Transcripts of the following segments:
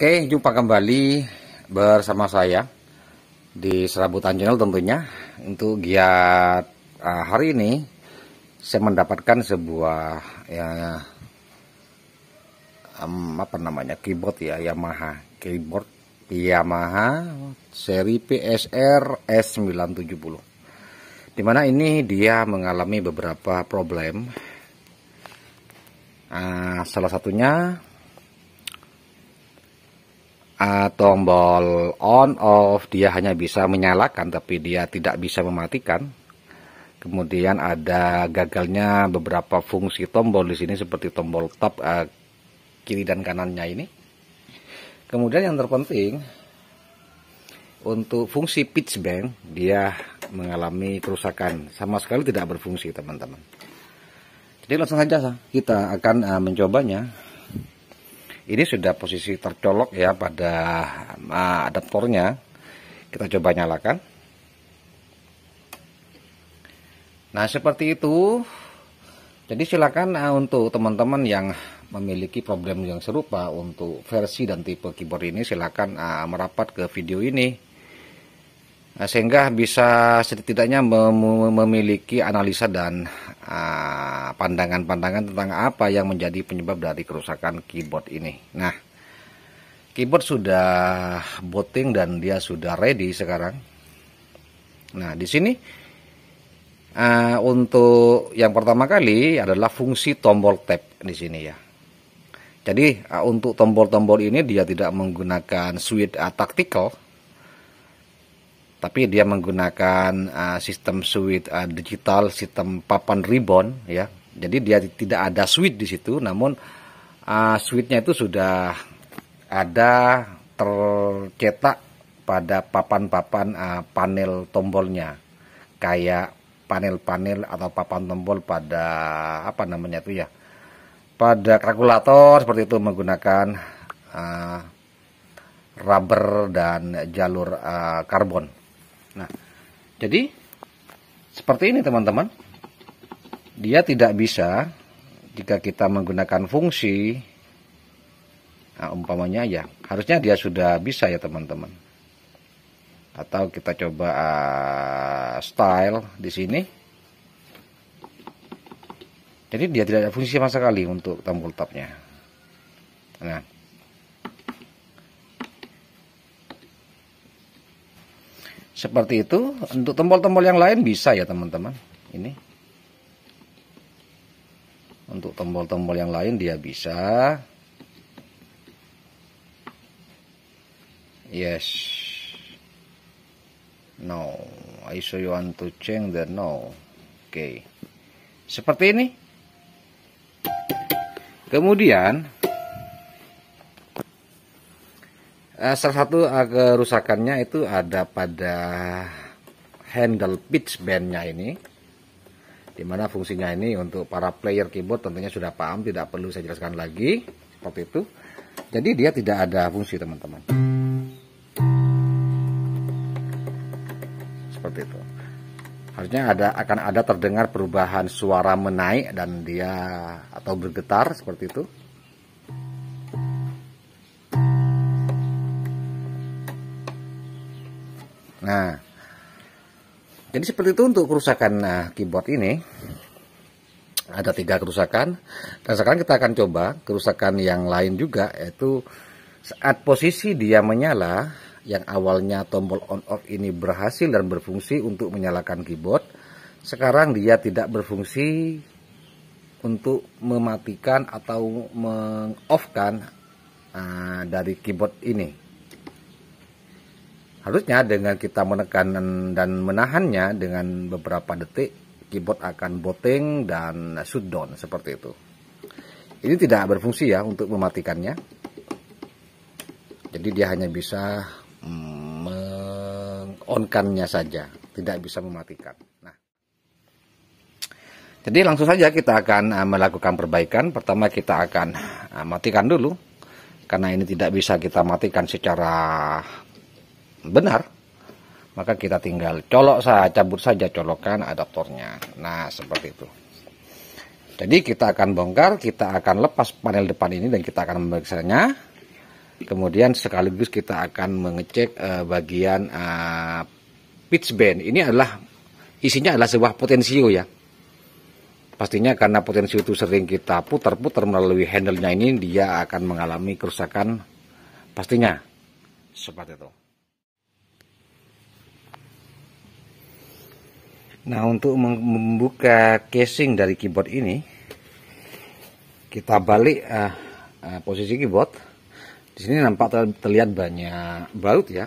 Oke, jumpa kembali bersama saya di Serabutan Channel tentunya. Untuk giat hari ini saya mendapatkan sebuah keyboard ya, Yamaha keyboard Yamaha seri PSR-S970, dimana ini dia mengalami beberapa problem. Salah satunya tombol on off dia hanya bisa menyalakan, tapi dia tidak bisa mematikan. Kemudian ada gagalnya beberapa fungsi tombol di sini, seperti tombol tab kiri dan kanannya ini. Kemudian yang terpenting, untuk fungsi pitchband dia mengalami kerusakan, sama sekali tidak berfungsi teman-teman. Jadi langsung saja kita akan mencobanya. Ini sudah posisi tercolok ya pada adaptornya. Kita coba nyalakan. Nah seperti itu. Jadi silakan untuk teman-teman yang memiliki problem yang serupa untuk versi dan tipe keyboard ini, silakan merapat ke video ini, sehingga bisa setidaknya memiliki analisa dan pandangan-pandangan tentang apa yang menjadi penyebab dari kerusakan keyboard ini. Nah, keyboard sudah booting dan dia sudah ready sekarang. Nah, di sini untuk yang pertama kali adalah fungsi tombol tab di sini ya. Jadi untuk tombol-tombol ini dia tidak menggunakan switch tactical, tapi dia menggunakan sistem switch digital, sistem papan ribbon ya. Jadi dia tidak ada switch di situ, namun switchnya itu sudah ada tercetak pada papan-papan panel tombolnya, kayak panel-panel atau papan tombol pada pada kalkulator seperti itu, menggunakan rubber dan jalur karbon. Nah, jadi seperti ini teman-teman. Dia tidak bisa jika kita menggunakan fungsi, umpamanya ya, harusnya dia sudah bisa ya teman-teman. Atau kita coba style di sini. Jadi dia tidak ada fungsi sama sekali untuk tombol tabnya. Nah, seperti itu. Untuk tombol-tombol yang lain bisa ya teman-teman. Ini untuk tombol-tombol yang lain dia bisa. Yes. No. I show you want to change the no. Oke. Seperti ini. Kemudian salah satu kerusakannya itu ada pada handle pitchbandnya ini, dimana fungsinya ini untuk para player keyboard tentunya sudah paham, tidak perlu saya jelaskan lagi. Seperti itu. Jadi dia tidak ada fungsi teman-teman. Seperti itu. Harusnya akan ada terdengar perubahan suara menaik dan dia atau bergetar seperti itu. Nah, jadi seperti itu untuk kerusakan keyboard ini. Ada 3 kerusakan, dan sekarang kita akan coba kerusakan yang lain juga, yaitu saat posisi dia menyala. Yang awalnya tombol on off ini berhasil dan berfungsi untuk menyalakan keyboard, sekarang dia tidak berfungsi untuk mematikan atau meng-off-kan dari keyboard ini. Harusnya dengan kita menekan dan menahannya dengan beberapa detik, keyboard akan booting dan shutdown seperti itu. Ini tidak berfungsi ya untuk mematikannya. Jadi dia hanya bisa meng-on-kannya saja, tidak bisa mematikan. Nah, jadi langsung saja kita akan melakukan perbaikan. Pertama kita akan matikan dulu, karena ini tidak bisa kita matikan secara benar. Maka kita tinggal colok saja, cabut saja colokan adaptornya. Nah, seperti itu. Jadi kita akan bongkar, kita akan lepas panel depan ini dan kita akan memeriksanya. Kemudian sekaligus kita akan mengecek bagian pitchband. Ini adalah isinya adalah sebuah potensio ya. Pastinya karena potensio itu sering kita putar-putar melalui handle-nya ini, dia akan mengalami kerusakan pastinya. Seperti itu. Nah, untuk membuka casing dari keyboard ini, kita balik posisi keyboard. Di sini nampak terlihat banyak baut ya.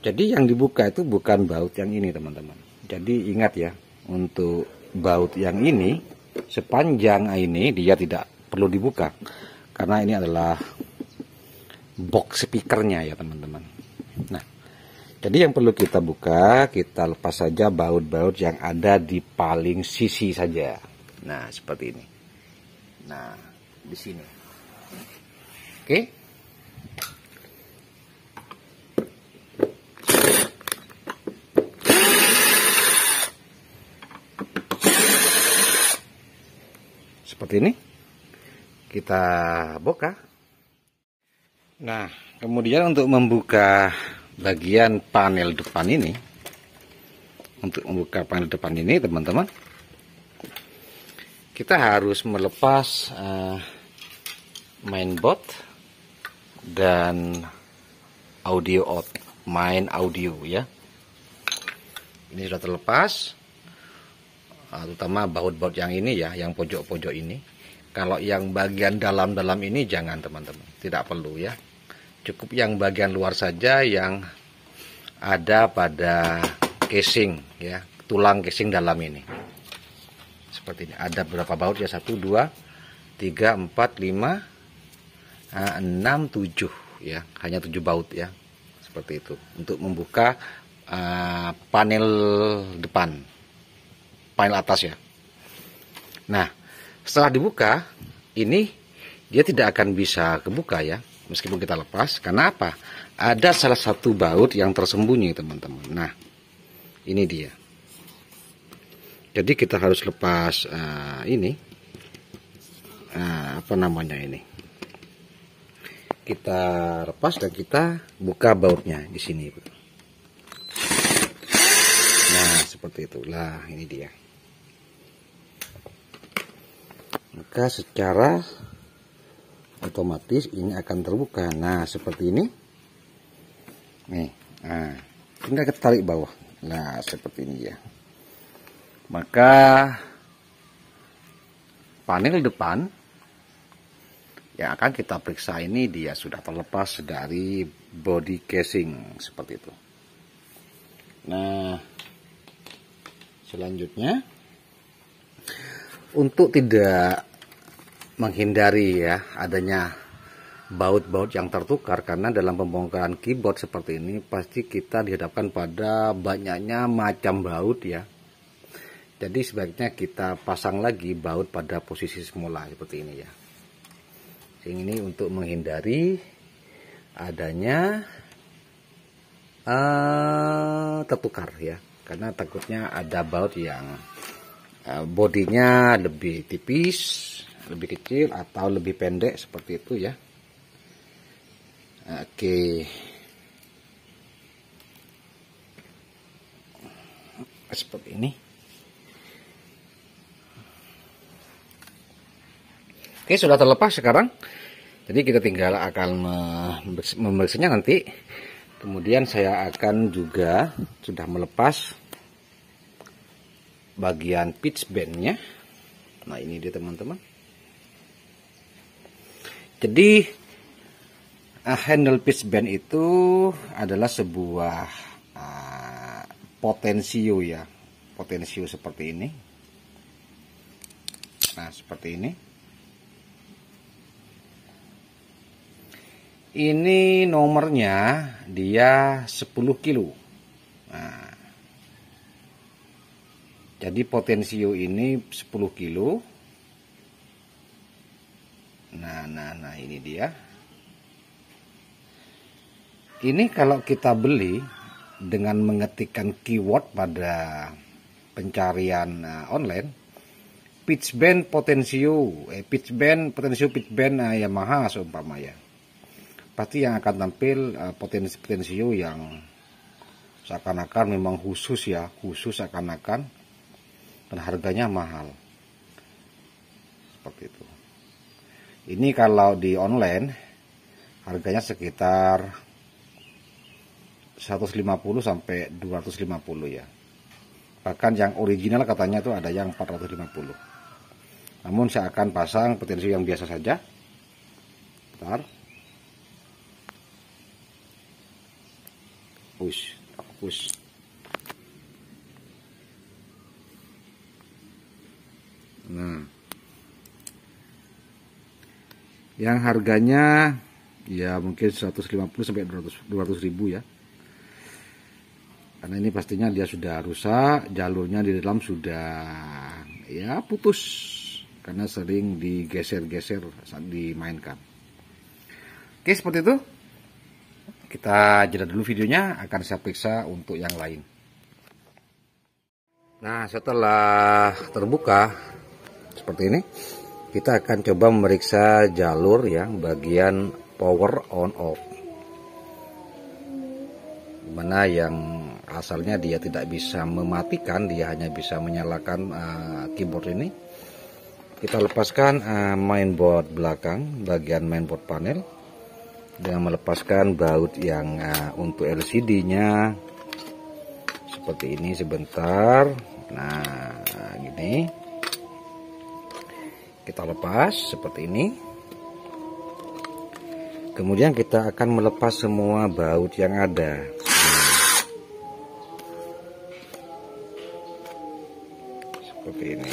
Jadi yang dibuka itu bukan baut yang ini, teman-teman. Jadi ingat ya, untuk baut yang ini sepanjang ini dia tidak perlu dibuka karena ini adalah box speakernya ya, teman-teman. Nah, jadi yang perlu kita buka, kita lepas saja baut-baut yang ada di paling sisi saja. Nah, seperti ini. Nah, di sini. Oke. Seperti ini kita buka. Nah, kemudian untuk membuka bagian panel depan ini, teman-teman, kita harus melepas mainboard dan audio out, main audio ya. Ini sudah terlepas. Terutama baut-baut yang ini ya, yang pojok-pojok ini. Kalau yang bagian dalam-dalam ini jangan, teman-teman, tidak perlu ya. Cukup yang bagian luar saja yang ada pada casing ya, tulang casing dalam ini. Seperti ini. Ada berapa baut ya? 1, 2, 3, 4, 5, 6, 7 ya. Hanya 7 baut ya. Seperti itu untuk membuka panel depan. Panel atas ya. Nah, setelah dibuka ini dia tidak akan bisa kebuka ya, meskipun kita lepas. Karena apa? Ada salah satu baut yang tersembunyi, teman-teman. Nah, ini dia. Jadi kita harus lepas kita lepas dan kita buka bautnya di sini. Nah, seperti itulah, ini dia. Maka secara otomatis ini akan terbuka. Nah, seperti ini. Nih, nah, tinggal kita tarik bawah. Nah, seperti ini ya. Maka panel depan yang akan kita periksa ini dia sudah terlepas dari body casing, seperti itu. Nah, selanjutnya, untuk tidak menghindari ya adanya baut-baut yang tertukar, karena dalam pembongkaran keyboard seperti ini pasti kita dihadapkan pada banyaknya macam baut ya. Jadi sebaiknya kita pasang lagi baut pada posisi semula seperti ini ya. Ini untuk menghindari adanya tertukar ya, karena takutnya ada baut yang bodinya lebih tipis, lebih kecil, atau lebih pendek, seperti itu ya. Oke, seperti ini. Oke, sudah terlepas sekarang. Jadi kita tinggal akan memeriksanya nanti. Kemudian saya akan juga sudah melepas bagian pitchbandnya. Nah, ini dia, teman-teman. Jadi handle pitchband itu adalah sebuah potensio ya, potensio seperti ini. Nah, seperti ini. Ini nomornya dia 10 kilo. Nah, jadi potensio ini 10 kilo. Nah, ini dia. Ini kalau kita beli dengan mengetikkan keyword pada pencarian online, pitchband potensio Yamaha seumpama ya. pasti yang akan tampil potensio yang seakan-akan memang khusus ya, khusus seakan-akan, dan harganya mahal seperti itu. Ini kalau di online harganya sekitar 150 sampai 250 ya. Bahkan yang original katanya itu ada yang 450. Namun saya akan pasang potensio yang biasa saja. Bentar. Push. Nah, yang harganya ya mungkin 150 sampai 200 ribu ya. Karena ini pastinya dia sudah rusak, jalurnya di dalam sudah ya putus karena sering digeser-geser saat dimainkan. Oke, seperti itu. Kita jeda dulu videonya, akan saya periksa untuk yang lain. Nah, setelah terbuka seperti ini, kita akan coba memeriksa jalur yang bagian power on off, dimana yang asalnya dia tidak bisa mematikan, dia hanya bisa menyalakan keyboard ini. Kita lepaskan mainboard belakang, bagian mainboard panel, dan melepaskan baut yang untuk LCD-nya seperti ini sebentar. Nah, gini kita lepas seperti ini. Kemudian kita akan melepas semua baut yang ada. Seperti ini.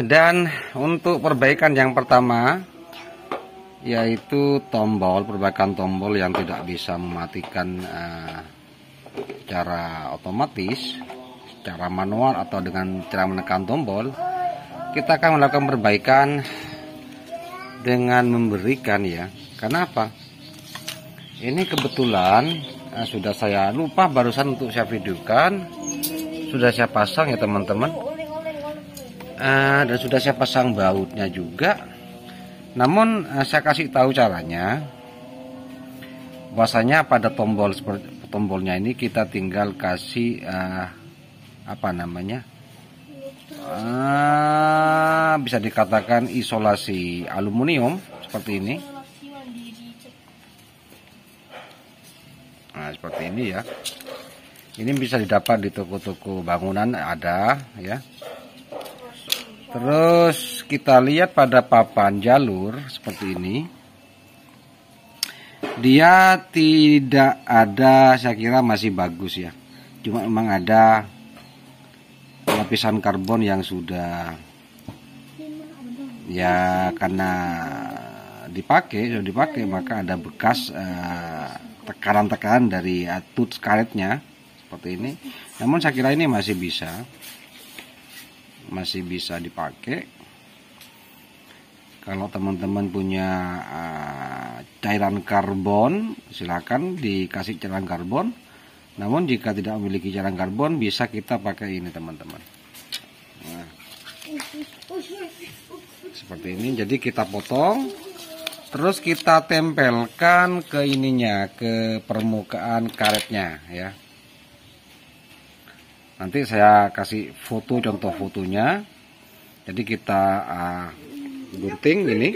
Dan untuk perbaikan yang pertama yaitu tombol, perbaikan tombol yang tidak bisa mematikan secara otomatis, secara manual atau dengan cara menekan tombol. Kita akan melakukan perbaikan dengan memberikan ya. Kenapa? Ini kebetulan sudah saya lupa barusan untuk saya videokan, sudah saya pasang ya teman-teman. Dan sudah saya pasang bautnya juga. Namun saya kasih tahu caranya. Bahwasanya pada tombol tombolnya ini kita tinggal kasih bisa dikatakan isolasi aluminium seperti ini. Nah, seperti ini ya. Ini bisa didapat di toko-toko bangunan ada ya. Terus kita lihat pada papan jalur seperti ini, dia tidak ada, saya kira masih bagus ya. Cuma memang ada lapisan karbon yang sudah ya karena dipakai maka ada bekas tekanan-tekanan dari tooth karetnya seperti ini. Namun saya kira ini masih bisa dipakai. Kalau teman-teman punya cairan karbon silakan dikasih cairan karbon. Namun jika tidak memiliki cairan karbon bisa kita pakai ini teman-teman. Nah, seperti ini. Jadi kita potong terus kita tempelkan ke ininya, ke permukaan karetnya ya. Nanti saya kasih foto, contoh fotonya. Jadi kita gunting ini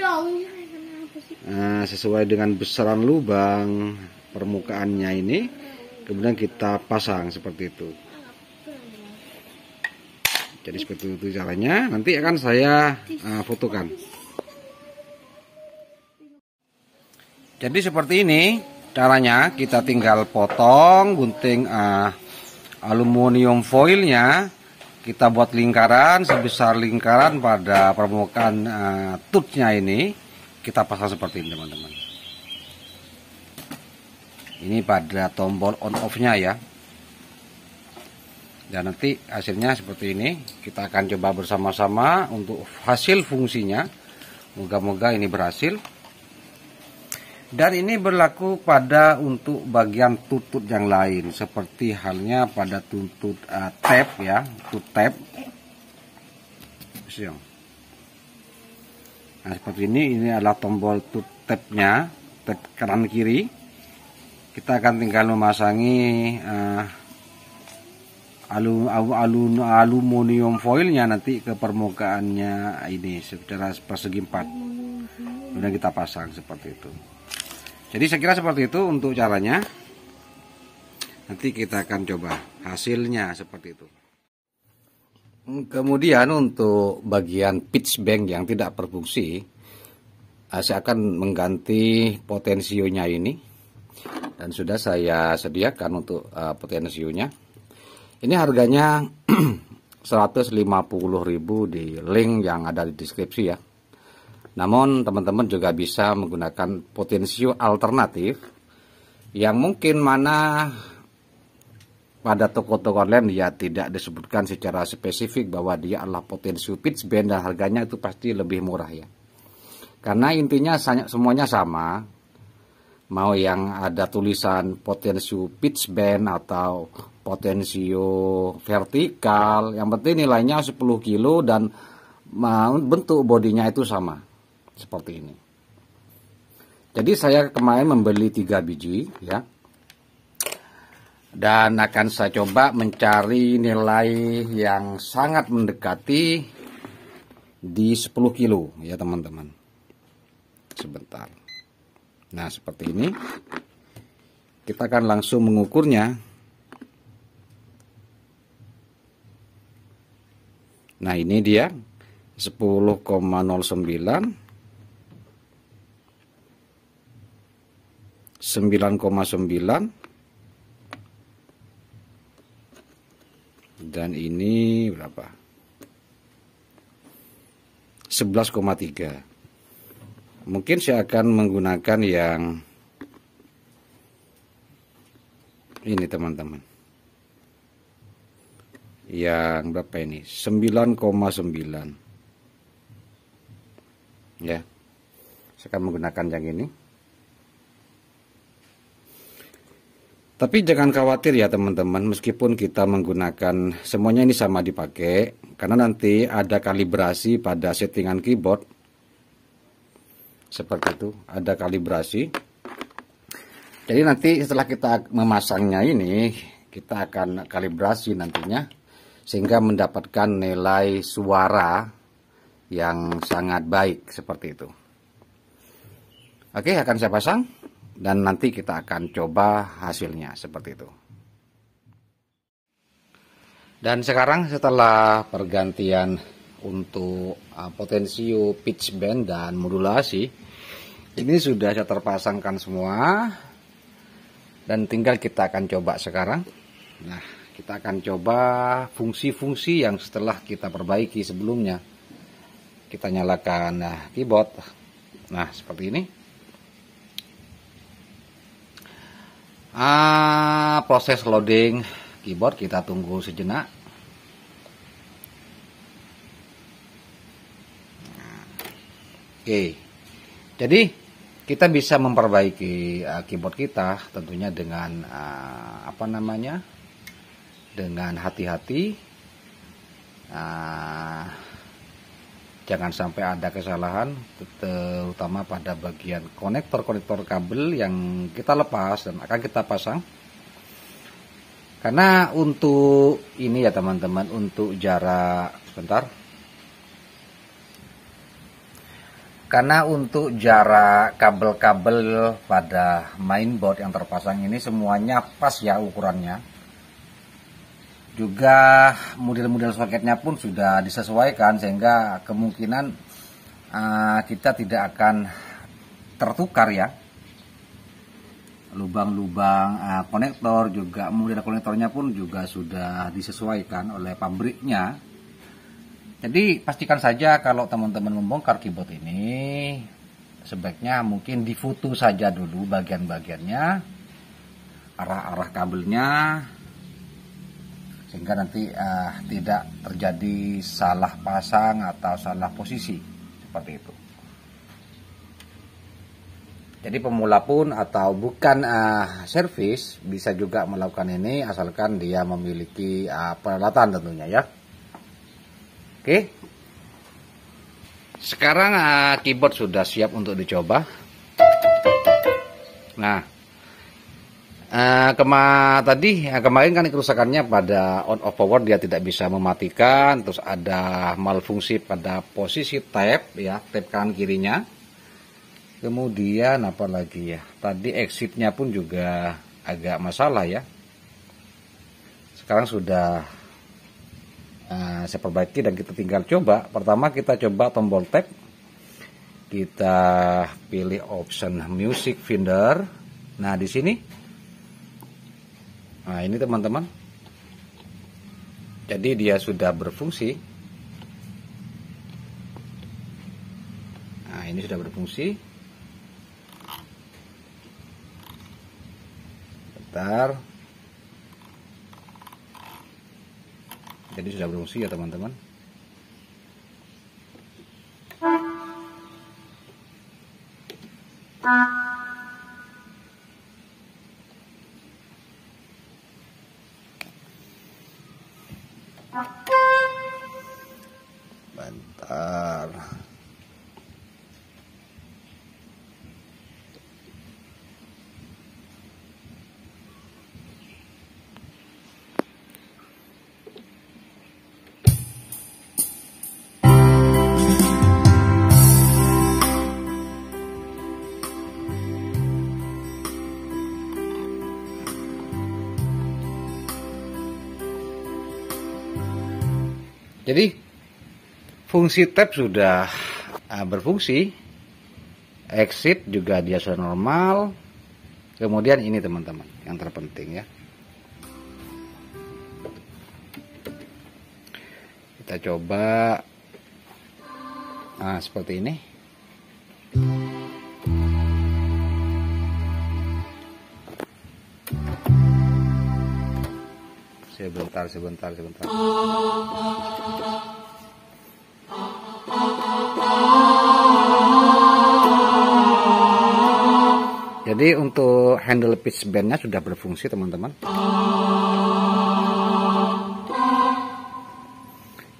sesuai dengan besaran lubang permukaannya ini. Kemudian kita pasang seperti itu. Jadi seperti itu caranya. Nanti akan saya fotokan. Jadi seperti ini caranya. Kita tinggal potong, gunting aluminium foilnya, kita buat lingkaran sebesar lingkaran pada permukaan tutnya ini. Kita pasang seperti ini teman-teman. Ini pada tombol on off nya ya. Dan nanti hasilnya seperti ini. Kita akan coba bersama-sama untuk hasil fungsinya. Moga-moga ini berhasil. Dan ini berlaku pada untuk bagian tutut yang lain, seperti halnya pada tutut tap ya, tutut tap. Nah seperti ini adalah tombol tab-nya, tab kanan kiri. Kita akan tinggal memasangi aluminium foilnya nanti ke permukaannya ini secara persegi 4. Kemudian kita pasang seperti itu. Jadi saya kira seperti itu untuk caranya. Nanti kita akan coba hasilnya seperti itu. Kemudian untuk bagian pitchband yang tidak berfungsi, saya akan mengganti potensionya ini, dan sudah saya sediakan untuk potensionya. Ini harganya 150.000 di link yang ada di deskripsi ya. Namun teman-teman juga bisa menggunakan potensio alternatif yang mungkin mana pada toko-toko online dia tidak disebutkan secara spesifik bahwa dia adalah potensio pitchband, dan harganya itu pasti lebih murah ya. Karena intinya semuanya sama, mau yang ada tulisan potensio pitchband atau potensio vertikal, yang penting nilainya 10 kilo dan bentuk bodinya itu sama seperti ini. Jadi saya kemarin membeli 3 biji ya, dan akan saya coba mencari nilai yang sangat mendekati di 10 kilo ya teman-teman. Sebentar. Nah seperti ini, kita akan langsung mengukurnya. Nah ini dia 10,09, dan ini berapa? 11,3. Mungkin saya akan menggunakan yang ini teman-teman. Yang berapa ini? 9,9 ya. Saya akan menggunakan yang ini. Tapi jangan khawatir ya teman-teman, meskipun kita menggunakan semuanya ini sama dipakai, karena nanti ada kalibrasi pada settingan keyboard. Seperti itu, ada kalibrasi. Jadi nanti setelah kita memasangnya ini, kita akan kalibrasi nantinya sehingga mendapatkan nilai suara yang sangat baik seperti itu. Oke, akan saya pasang dan nanti kita akan coba hasilnya seperti itu. Dan sekarang setelah pergantian untuk potensio pitchband dan modulasi, ini sudah saya terpasangkan semua dan tinggal kita akan coba sekarang. Nah, kita akan coba fungsi-fungsi yang setelah kita perbaiki sebelumnya. Kita nyalakan keyboard. Nah, seperti ini. Proses loading keyboard kita tunggu sejenak. Oke. Jadi, kita bisa memperbaiki keyboard kita tentunya dengan dengan hati-hati, jangan sampai ada kesalahan, terutama pada bagian konektor-konektor kabel yang kita lepas dan akan kita pasang. Karena untuk ini ya teman-teman, untuk jarak sebentar, karena untuk jarak kabel-kabel pada mainboard yang terpasang ini semuanya pas ya ukurannya. Juga model-model soketnya pun sudah disesuaikan sehingga kemungkinan kita tidak akan tertukar ya. Lubang-lubang konektor juga, model konektornya pun juga sudah disesuaikan oleh pabriknya. Jadi pastikan saja kalau teman-teman membongkar keyboard ini sebaiknya mungkin difoto saja dulu bagian-bagiannya, arah-arah kabelnya, sehingga nanti tidak terjadi salah pasang atau salah posisi seperti itu. Jadi pemula pun atau bukan servis bisa juga melakukan ini asalkan dia memiliki peralatan tentunya ya. Oke, Sekarang keyboard sudah siap untuk dicoba. Nah, kemarin kan kerusakannya pada on off power, dia tidak bisa mematikan, terus ada malfungsi pada posisi tab, ya, tab kanan kirinya. Kemudian apa lagi ya? Tadi exitnya pun juga agak masalah ya. Sekarang sudah saya perbaiki dan kita tinggal coba. Pertama kita coba tombol tab, kita pilih option music finder. Nah di sini, nah ini teman-teman, jadi dia sudah berfungsi. Nah ini sudah berfungsi, bentar. Jadi sudah berfungsi ya teman-teman. Bentar. Jadi fungsi tab sudah berfungsi, exit juga dia sudah normal. Kemudian ini teman-teman yang terpenting ya, kita coba seperti ini. Sebentar. Jadi untuk handle pitchbandnya sudah berfungsi teman-teman.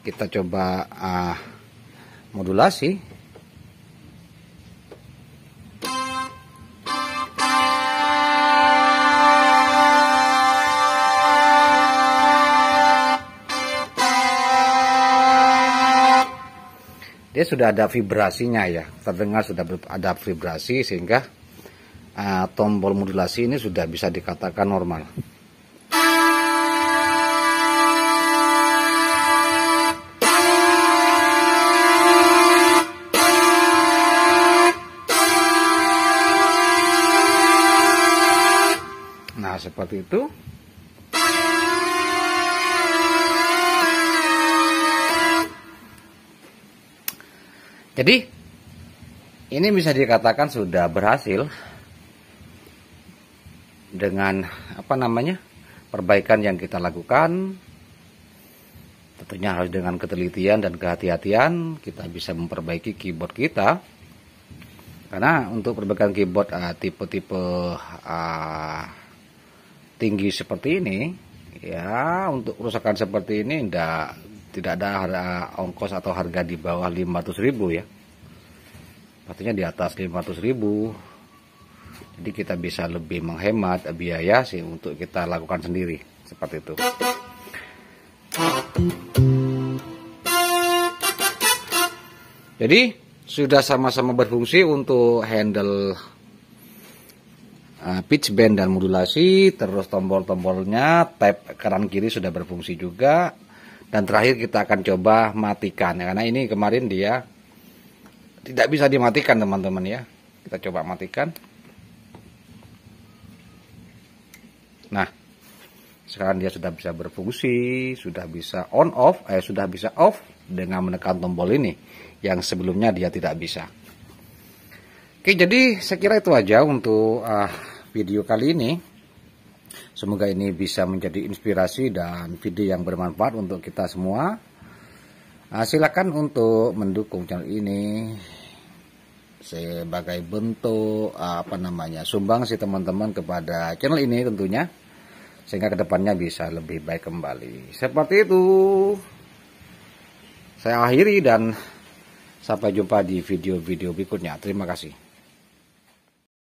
Kita coba modulasi. Dia sudah ada vibrasinya ya, terdengar sudah ada vibrasi, sehingga tombol modulasi ini sudah bisa dikatakan normal. Nah seperti itu. Jadi ini bisa dikatakan sudah berhasil dengan perbaikan yang kita lakukan. Tentunya harus dengan ketelitian dan kehati-hatian kita bisa memperbaiki keyboard kita, karena untuk perbaikan keyboard tipe-tipe tinggi seperti ini ya, untuk kerusakan seperti ini tidak ada ongkos atau harga di bawah 500.000 ya. Pastinya di atas 500.000. Jadi kita bisa lebih menghemat biaya sih untuk kita lakukan sendiri seperti itu. Jadi sudah sama-sama berfungsi untuk handle pitchband dan modulasi, terus tombol-tombolnya, tab kanan kiri sudah berfungsi juga. Dan terakhir kita akan coba matikan, ya, karena ini kemarin dia tidak bisa dimatikan teman-teman ya. Kita coba matikan. Nah, sekarang dia sudah bisa berfungsi, sudah bisa on off, sudah bisa off dengan menekan tombol ini yang sebelumnya dia tidak bisa. Oke, jadi saya kira itu aja untuk video kali ini. Semoga ini bisa menjadi inspirasi dan video yang bermanfaat untuk kita semua. Silakan untuk mendukung channel ini sebagai bentuk sumbangsi teman-teman kepada channel ini tentunya, sehingga kedepannya bisa lebih baik kembali. Seperti itu saya akhiri, dan Sampai jumpa di video-video berikutnya. Terima kasih.